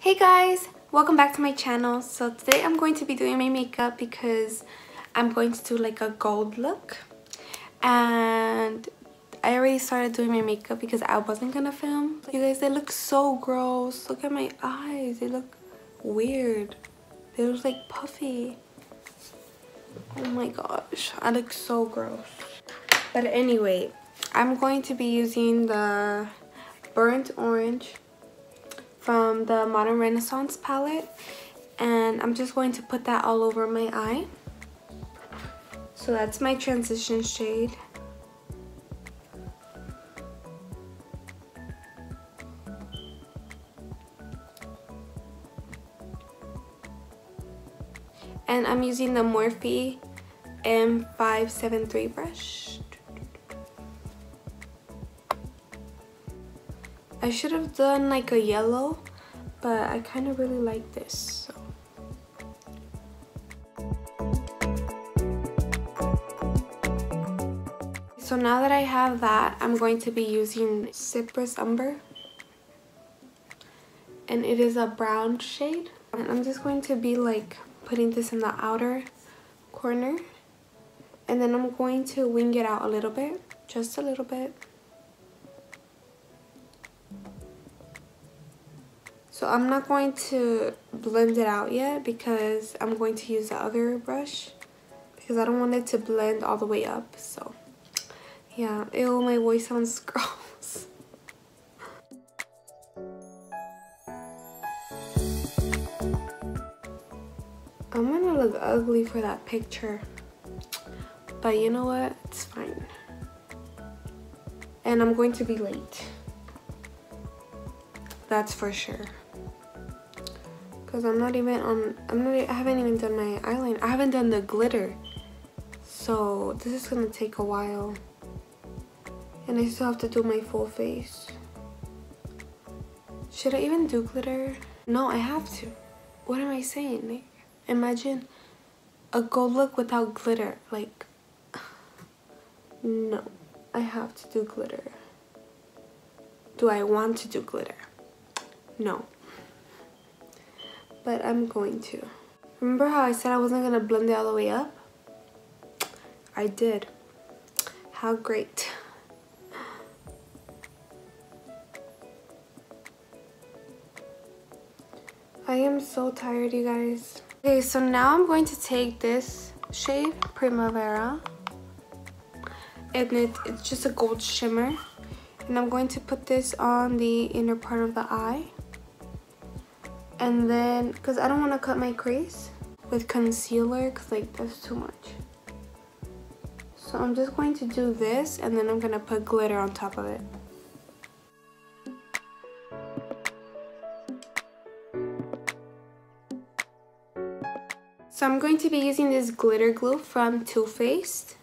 Hey guys, welcome back to my channel. So today I'm going to be doing my makeup because I'm going to do like a gold look, and I already started doing my makeup because I wasn't gonna film. You guys, they look so gross. Look at my eyes, they look weird, they look like puffy. Oh my gosh, I look so gross. But anyway, I'm going to be using the burnt orange from the Modern Renaissance palette, and I'm just going to put that all over my eye. So that's my transition shade. And I'm using the Morphe M573 brush. I should have done like a yellow, but I kind of really like this, so. So now that I have that, I'm going to be using Cypress Umber, and it is a brown shade. And I'm just going to be like putting this in the outer corner, and then I'm going to wing it out a little bit, just a little bit. So I'm not going to blend it out yet because I'm going to use the other brush because I don't want it to blend all the way up. So yeah, ew, my voice sounds gross. I'm gonna look ugly for that picture, but you know what, it's fine. And I'm going to be late, that's for sure. Cause I haven't even done my eyeliner. I haven't done the glitter. So this is gonna take a while. And I still have to do my full face. Should I even do glitter? No, I have to. What am I saying? Like, imagine a gold look without glitter. Like, no, I have to do glitter. Do I want to do glitter? No. But I'm going to. Remember how I said I wasn't gonna blend it all the way up? I did. How great. I am so tired, you guys. Okay, so now I'm going to take this shade, Primavera. And it's just a gold shimmer. And I'm going to put this on the inner part of the eye. And then, because I don't want to cut my crease with concealer, because like that's too much. So I'm just going to do this, and then I'm going to put glitter on top of it. So I'm going to be using this glitter glue from Too Faced.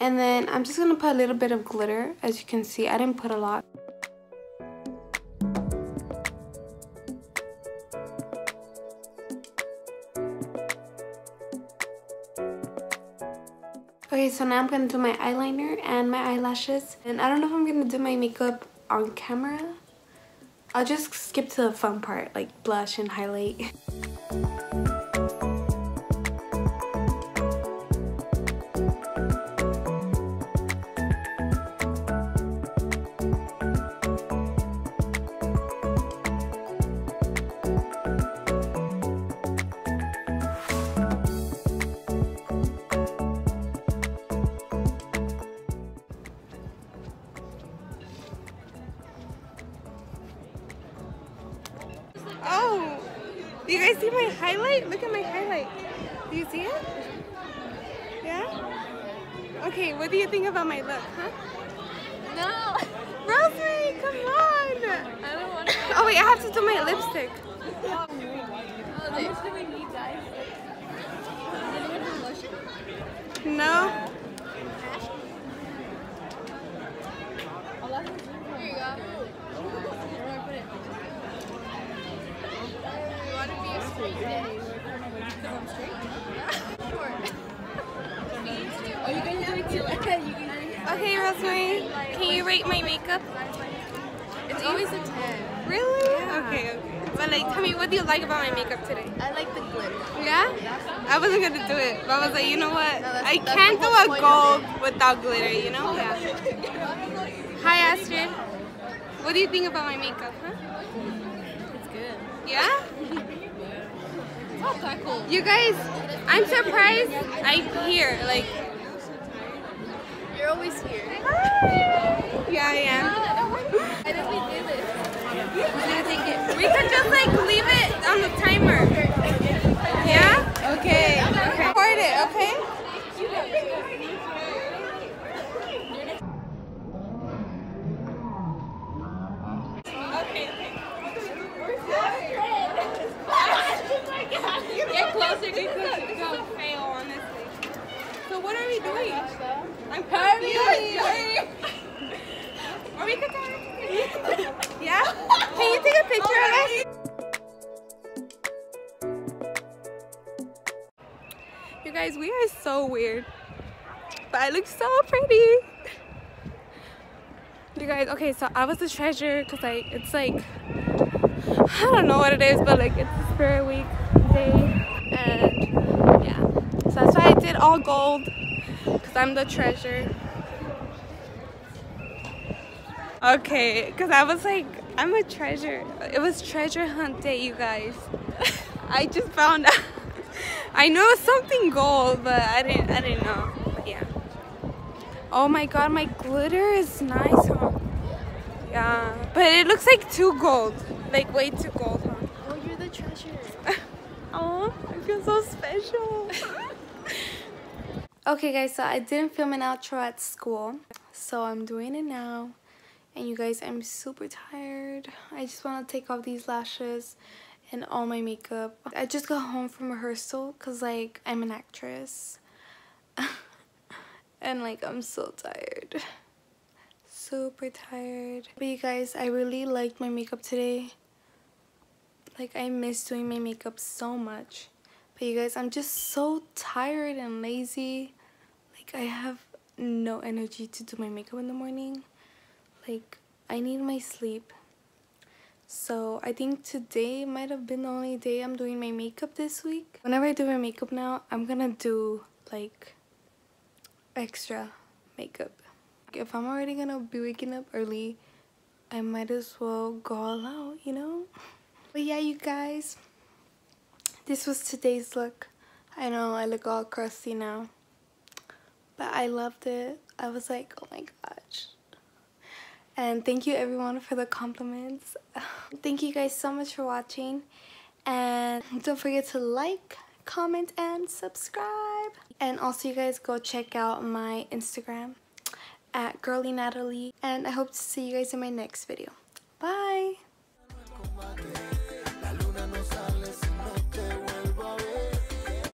And then I'm just going to put a little bit of glitter. As you can see, I didn't put a lot. Okay, so now I'm gonna do my eyeliner and my eyelashes, and I don't know if I'm gonna do my makeup on camera. I'll just skip to the fun part, like blush and highlight. You guys see my highlight? Look at my highlight. Do you see it? Yeah? Okay, what do you think about my look, huh? No! Rosemary, come on! I don't want to. Oh wait, I have to do my lipstick. How much do we need, guys? Does anyone have lotion? No. Here you go. Okay, Rosemary, can you rate my makeup? It's always a 10. Really? Yeah. Okay, okay. But like, tell me, what do you like about my makeup today? I like the glitter. Yeah? I wasn't gonna do it, but I was like, you know what? No, I can't do a gold without glitter, you know? Yeah. Hi, Astrid. What do you think about my makeup, huh? It's good. Yeah? It's all that cool. You guys, I'm surprised I'm here. Like, you're always here. Hi. Yeah, I am. Why did we do this? We could just like leave it on the timer. Yeah? Okay. Okay. Record it, okay? Get closer, get closer. It's a fail, honestly. So what are we doing? I'm confused. Or we could go. Yeah? Can you take a picture of us? You guys, we are so weird. But I look so pretty. You guys, okay, so I was the treasure because it's like, I don't know what it is, but like it's a spirit week day. And yeah, so that's why I did all gold, because I'm the treasure. Okay, because I was like, I'm a treasure. It was treasure hunt day, you guys. I just found out. I knew it was something gold, but I didn't know. But yeah. Oh my god, my glitter is nice, huh? Yeah. But it looks like too gold. Like way too gold, huh? Oh, you're the treasure. Oh, I feel so special. Okay guys, so I didn't film an outro at school, so I'm doing it now. And you guys, I'm super tired. I just want to take off these lashes and all my makeup. I just got home from rehearsal because like I'm an actress. And like I'm so tired. Super tired. But you guys, I really liked my makeup today. Like I miss doing my makeup so much. But you guys, I'm just so tired and lazy. Like I have no energy to do my makeup in the morning. Like, I need my sleep. So I think today might have been the only day I'm doing my makeup this week. Whenever I do my makeup now, I'm gonna do like extra makeup. If I'm already gonna be waking up early, I might as well go all out, you know? But yeah, you guys, this was today's look. I know I look all crusty now, but I loved it. I was like, oh my gosh. And thank you everyone for the compliments. Thank you guys so much for watching. And don't forget to like, comment, and subscribe. And also you guys go check out my Instagram at girlynathalie. And I hope to see you guys in my next video. Bye!